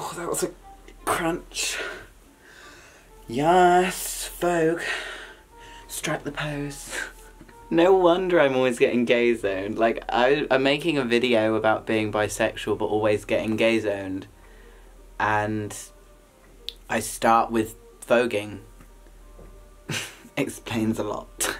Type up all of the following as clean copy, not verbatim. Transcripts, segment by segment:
Oh, that was a crunch. Yes, Vogue. Strike the pose. No wonder I'm always getting gay zoned. Like, I'm making a video about being bisexual but always getting gay zoned. And I start with voguing. Explains a lot.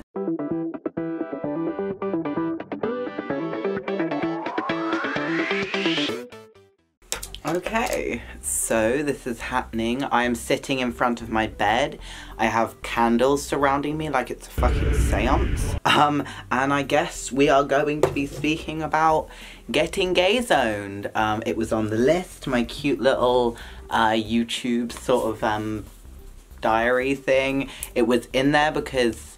Okay, so this is happening. I am sitting in front of my bed. I have candles surrounding me like it's a fucking seance. And I guess we are going to be speaking about getting gay zoned. It was on the list, my cute little YouTube sort of diary thing. It was in there because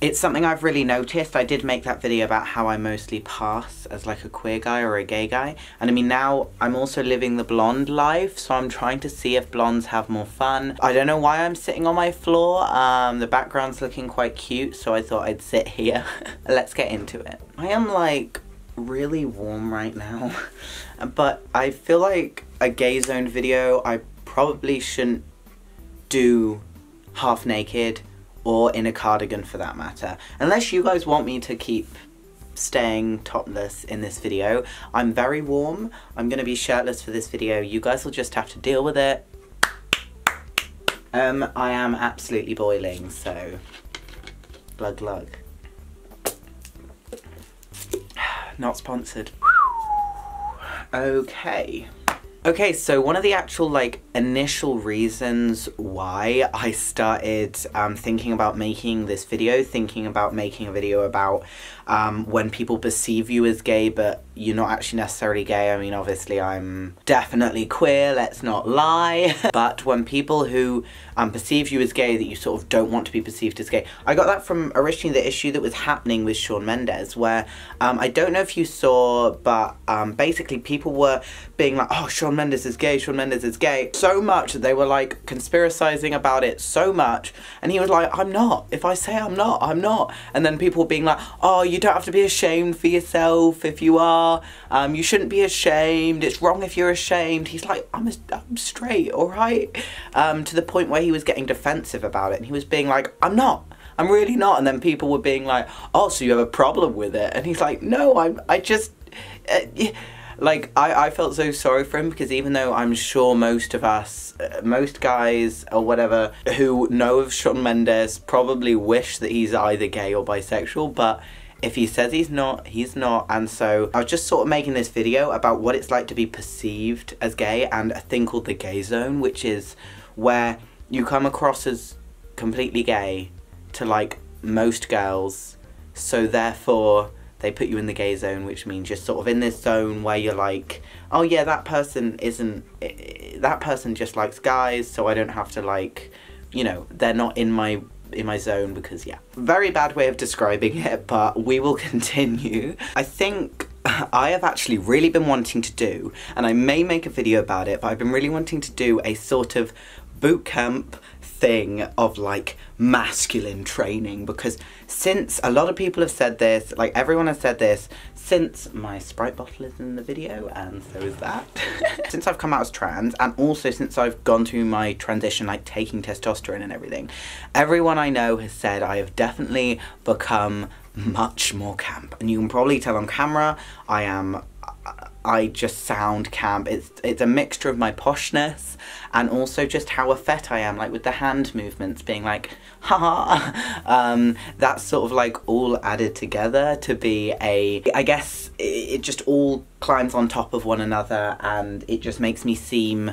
it's something I've really noticed. I did make that video about how I mostly pass as like a queer guy or a gay guy. And I mean, now I'm also living the blonde life, so I'm trying to see if blondes have more fun. I don't know why I'm sitting on my floor. The background's looking quite cute, so I thought I'd sit here. Let's get into it. I am like really warm right now, but I feel like a gay zone video, I probably shouldn't do half naked or in a cardigan for that matter. Unless you guys want me to keep staying topless in this video. I'm very warm. I'm gonna be shirtless for this video. You guys will just have to deal with it. I am absolutely boiling, so glug glug. Not sponsored. Okay. Okay, so one of the actual, like, initial reasons why I started thinking about making a video about when people perceive you as gay but you're not actually necessarily gay. I mean, obviously I'm definitely queer, let's not lie. But when people who perceive you as gay that you sort of don't want to be perceived as gay. I got that from originally the issue that was happening with Shawn Mendes, where I don't know if you saw, but basically people were being like, oh, Shawn Mendes is gay, Shawn Mendes is gay. So much that they were like conspiracizing about it so much. And he was like, I'm not. If I say I'm not, I'm not. And then people were being like, oh, you don't have to be ashamed for yourself if you are. You shouldn't be ashamed, it's wrong if you're ashamed. He's like, I'm straight, alright? To the point where he was getting defensive about it, and he was being like, I'm not, I'm really not. And then people were being like, oh, so you have a problem with it? And he's like, no, I felt so sorry for him, because even though I'm sure most of us, most guys or whatever who know of Shawn Mendes probably wish that he's either gay or bisexual, but if he says he's not, he's not. And so I was just sort of making this video about what it's like to be perceived as gay, and a thing called the gay zone, which is where you come across as completely gay to like most girls, so therefore they put you in the gay zone, which means you're sort of in this zone where you're like, oh yeah, that person isn't, that person just likes guys, so I don't have to, like, you know, they're not in my zone, because yeah. Very bad way of describing it, but we will continue. I think I have actually really been wanting to do, and I may make a video about it, but I've been really wanting to do a sort of boot camp thing of like masculine training, because since a lot of people have said this, like everyone has said this, since my Sprite bottle is in the video, and so is that. Since I've come out as trans, and also since I've gone through my transition, like taking testosterone and everything, everyone I know has said I have definitely become much more camp. And you can probably tell on camera, I just sound camp. It's a mixture of my poshness and also just how effete I am, like with the hand movements being like, haha. That's sort of like all added together to be a, I guess it just all climbs on top of one another, and it just makes me seem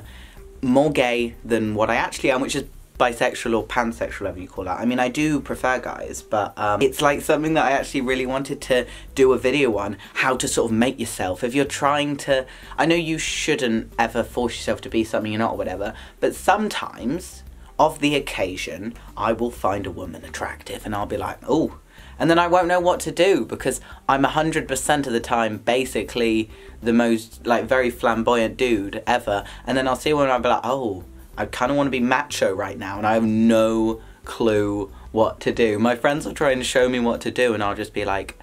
more gay than what I actually am, which is bisexual or pansexual, whatever you call it. I mean, I do prefer guys, but it's like something that I actually really wanted to do a video on, how to sort of make yourself, if you're trying to, I know you shouldn't ever force yourself to be something you're not or whatever, but sometimes, of the occasion, I will find a woman attractive and I'll be like, oh, and then I won't know what to do, because I'm 100% of the time basically the most, like, very flamboyant dude ever, and then I'll see one and I'll be like, oh, I kind of want to be macho right now, and I have no clue what to do. My friends are trying to show me what to do, and I'll just be like,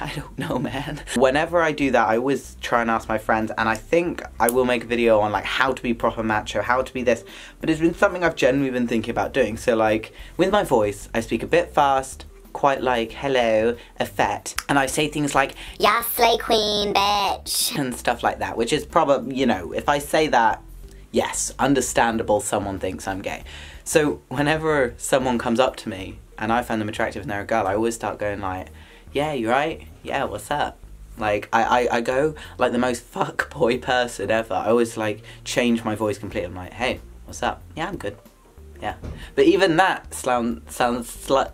I don't know, man. Whenever I do that, I always try and ask my friends, and I think I will make a video on like how to be proper macho, how to be this, but it's been something I've generally been thinking about doing. So like with my voice, I speak a bit fast, quite like hello, effect, and I say things like "Ya slay queen, bitch," and stuff like that, which is probably, you know, if I say that, yes, understandable, someone thinks I'm gay. So whenever someone comes up to me and I find them attractive and they're a girl, I always start going like, yeah, you right? Yeah, what's up? Like, I go like the most fuckboy person ever. I always like change my voice completely. I'm like, hey, what's up? Yeah, I'm good. Yeah. But even that sounds like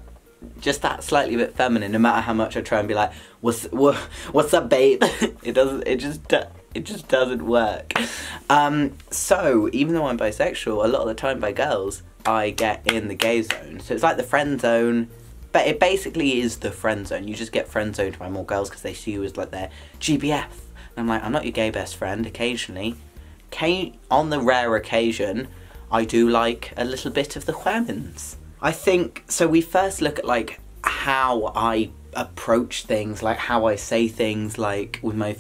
just that slightly bit feminine, no matter how much I try and be like, what's up, babe? It just doesn't work. So even though I'm bisexual, a lot of the time by girls, I get in the gay zone. So it's like the friend zone, but it basically is the friend zone. You just get friend zoned by more girls because they see you as like their GBF. And I'm like, I'm not your gay best friend. Occasionally, on the rare occasion, I do like a little bit of the women's. I think, so we first look at like how I approach things, like how I say things, like with my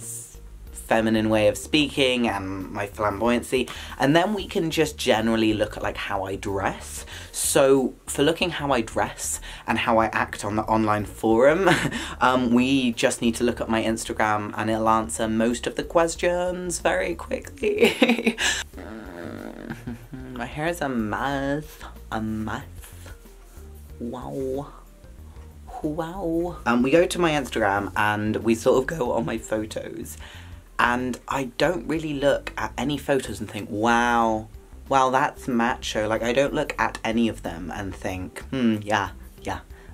feminine way of speaking and my flamboyancy, and then we can just generally look at like how I dress. So for looking how I dress and how I act on the online forum, we just need to look at my Instagram and it'll answer most of the questions very quickly. My hair is a mess. Wow. Wow. We go to my Instagram and we sort of go on my photos, and I don't really look at any photos and think, wow, that's macho. Like, I don't look at any of them and think, yeah,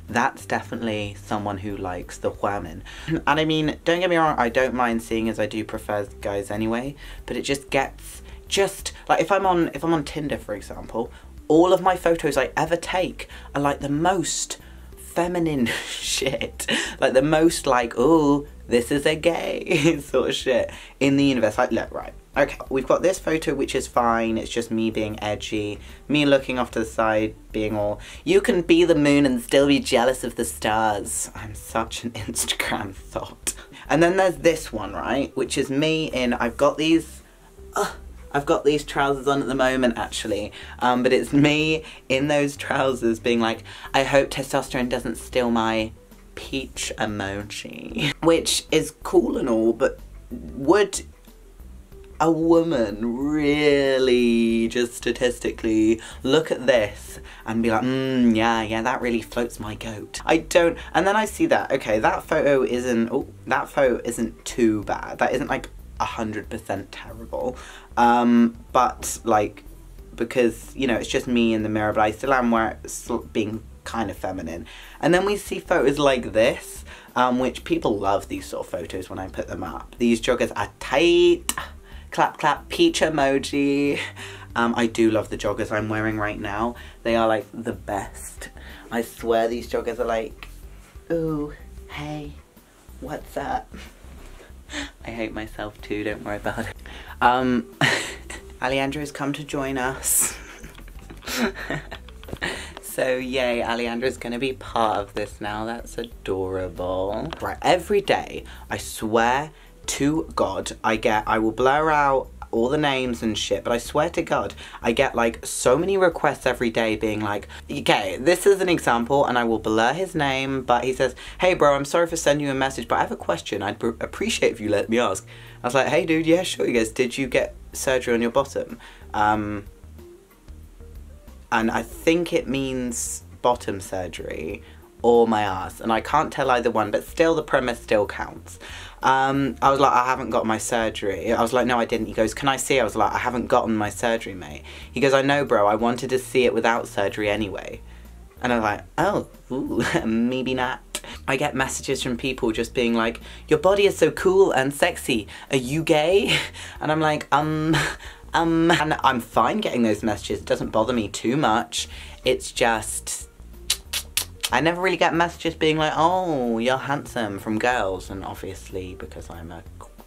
that's definitely someone who likes the women. And I mean, don't get me wrong, I don't mind, seeing as I do prefer guys anyway, but it just gets, just, like, if I'm on Tinder, for example, all of my photos I ever take are like the most feminine shit, like the most like, oh, this is a gay sort of shit in the universe. Like, look, right, okay, we've got this photo which is fine, it's just me being edgy, me looking off to the side, being all, you can be the moon and still be jealous of the stars. I'm such an Instagram thought. And then there's this one, right, which is me in, I've got these trousers on at the moment, actually, but it's me in those trousers being like, I hope testosterone doesn't steal my peach emoji. Which is cool and all, but would a woman really just statistically look at this and be like, yeah, that really floats my goat? I don't, and then I see that, okay, that photo isn't too bad. That isn't like 100% terrible, but like, because, you know, it's just me in the mirror, but I still am being kind of feminine. And then we see photos like this, which people love these sort of photos when I put them up. These joggers are tight, clap clap, peach emoji. I do love the joggers I'm wearing right now. They are like the best. I swear these joggers are like, ooh, hey, what's up? I hate myself too, don't worry about it. Alejandra has come to join us. So yay, Alejandra's gonna be part of this now, that's adorable. Right, every day, I swear to God, I will blur out all the names and shit, but I swear to God, I get like so many requests every day being like, okay, this is an example, and I will blur his name, but he says, hey bro, I'm sorry for sending you a message, but I have a question I'd appreciate if you let me ask. I was like, hey dude, yeah, sure. He goes, did you get surgery on your bottom? And I think it means bottom surgery or my ass, and I can't tell either one, but still the premise still counts. I was like, I haven't got my surgery. I was like, no, I didn't. He goes, can I see? I was like, I haven't gotten my surgery, mate. He goes, I know, bro, I wanted to see it without surgery anyway. And I was like, oh, ooh, maybe not. I get messages from people just being like, your body is so cool and sexy, are you gay? And I'm like, and I'm fine getting those messages. It doesn't bother me too much. It's just, I never really get messages being like, oh, you're handsome, from girls, and obviously because I'm a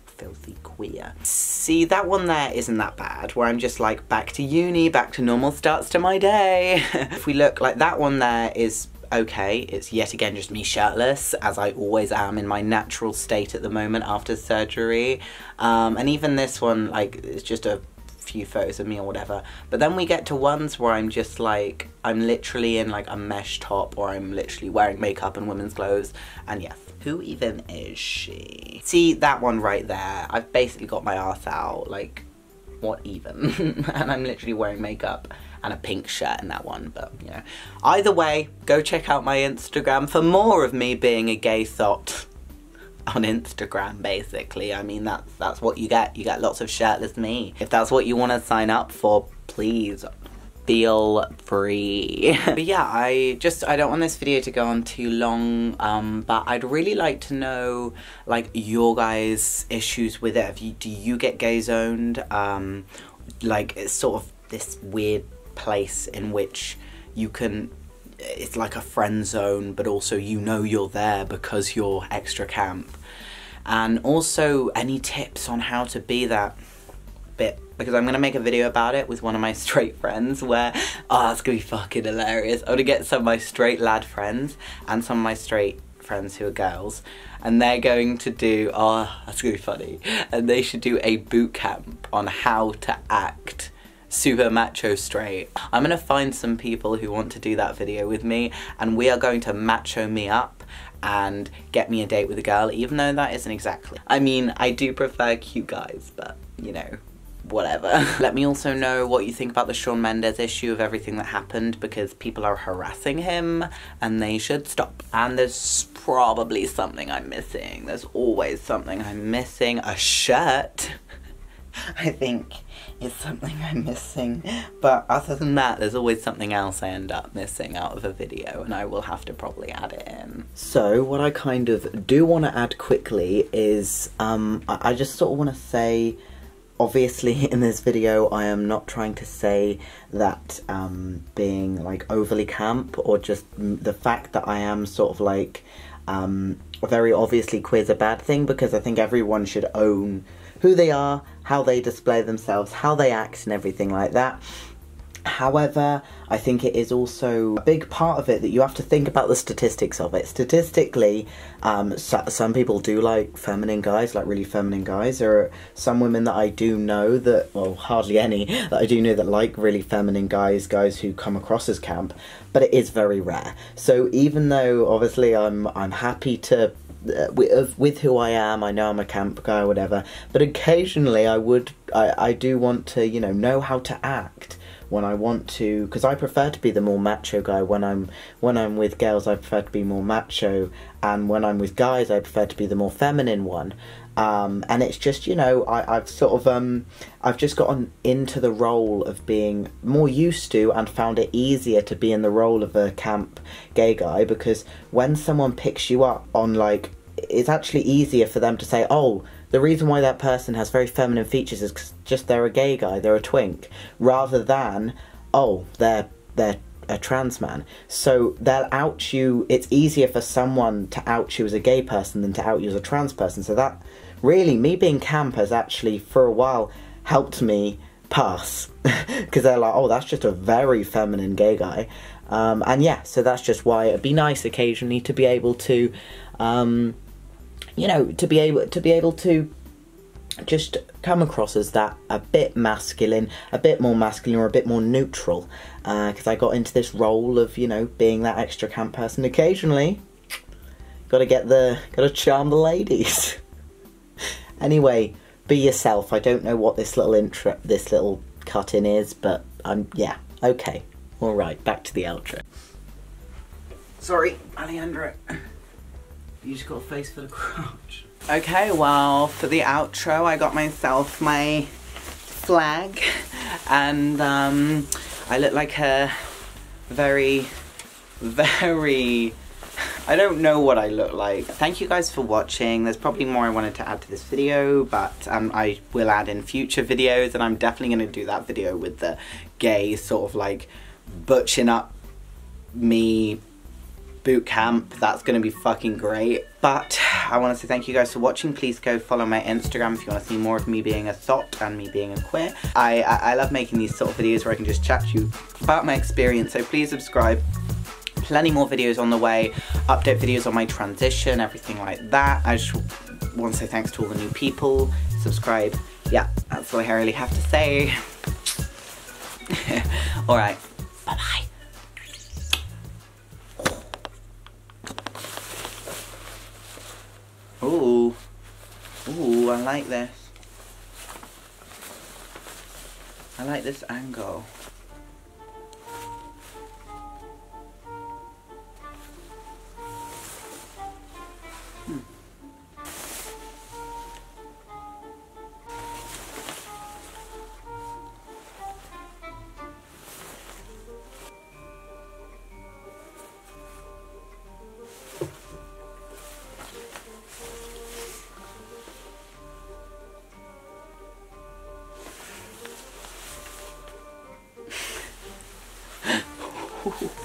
filthy queer. See, that one there isn't that bad, where I'm just like, back to uni, back to normal starts to my day. If we look, like that one there is okay, it's yet again just me shirtless, as I always am in my natural state at the moment after surgery. And even this one, like, it's just a few photos of me or whatever. But then we get to ones where I'm just like, I'm literally in like a mesh top, or I'm literally wearing makeup and women's clothes, and yes. Who even is she? See, that one right there, I've basically got my arse out, like, what even? And I'm literally wearing makeup and a pink shirt in that one, but, you know. Either way, go check out my Instagram for more of me being a gay sot on Instagram, basically. I mean, that's what you get. You get lots of shirtless me. If that's what you want to sign up for, please. Feel free. But yeah, I don't want this video to go on too long, but I'd really like to know, like, your guys' issues with it. Do you get gay zoned? Like, it's sort of this weird place in which you can, it's like a friend zone, but also you know you're there because you're extra camp. And also, any tips on how to be that bit, because I'm gonna make a video about it with one of my straight friends where, oh, it's gonna be fucking hilarious. I'm gonna get some of my straight lad friends and some of my straight friends who are girls, and they're going to do, oh, that's gonna be funny, and they should do a boot camp on how to act super macho straight. I'm gonna find some people who want to do that video with me, and we are going to macho me up and get me a date with a girl, even though that isn't exactly. I mean, I do prefer cute guys, but, you know, whatever. Let me also know what you think about the Shawn Mendes issue of everything that happened, because people are harassing him and they should stop. And there's probably something I'm missing. There's always something I'm missing. A shirt, I think, is something I'm missing. But other than that, there's always something else I end up missing out of a video, and I will have to probably add it in. So what I kind of do want to add quickly is, I just sort of want to say, obviously, in this video, I am not trying to say that being, like, overly camp, or just the fact that I am sort of, like, very obviously queer's a bad thing, because I think everyone should own who they are, how they display themselves, how they act, and everything like that. However, I think it is also a big part of it that you have to think about the statistics of it. Statistically, some people do like feminine guys, like really feminine guys. There are some women that I do know that, well, hardly any, that I do know that like really feminine guys who come across as camp, but it is very rare. So even though, obviously, I'm happy to, with who I am, I know I'm a camp guy or whatever, but occasionally I do want to, you know how to act when I want to, because I prefer to be the more macho guy. When I'm with girls, I prefer to be more macho, and when I'm with guys, I prefer to be the more feminine one. And it's just, you know, I've sort of, I've just gotten into the role of being more used to, and found it easier to be in the role of a camp gay guy, because when someone picks you up on, like, it's actually easier for them to say, oh, the reason why that person has very feminine features is 'cause just they're a gay guy, they're a twink, rather than, oh, they're a trans man. So they'll out you, it's easier for someone to out you as a gay person than to out you as a trans person. So that, really, me being camp has actually, for a while, helped me pass. Because they're like, oh, that's just a very feminine gay guy. And yeah, so that's just why it'd be nice occasionally to be able to, you know, to be able to just come across as that a bit masculine, a bit more masculine, or a bit more neutral, because I got into this role of, you know, being that extra camp person. Occasionally, gotta charm the ladies. Anyway, be yourself. I don't know what this little intro, this little cut in is, but yeah, okay, all right, back to the outro. Sorry, Alejandra. You just got a face for the crotch. Okay, well, for the outro, I got myself my flag, and I look like a very, very... I don't know what I look like. Thank you guys for watching. There's probably more I wanted to add to this video, but I will add in future videos, and I'm definitely going to do that video with the gay sort of, like, butching up me boot camp. That's gonna be fucking great. But I want to say thank you guys for watching. Please go follow my Instagram if you want to see more of me being a sot and me being a queer. I love making these sort of videos where I can just chat to you about my experience, so please subscribe plenty more videos on the way, update videos on my transition, everything like that. I just want to say thanks to all the new people, subscribe. Yeah, that's all I really have to say. Alright, bye-bye. Ooh, ooh, I like this. I like this angle. Ooh.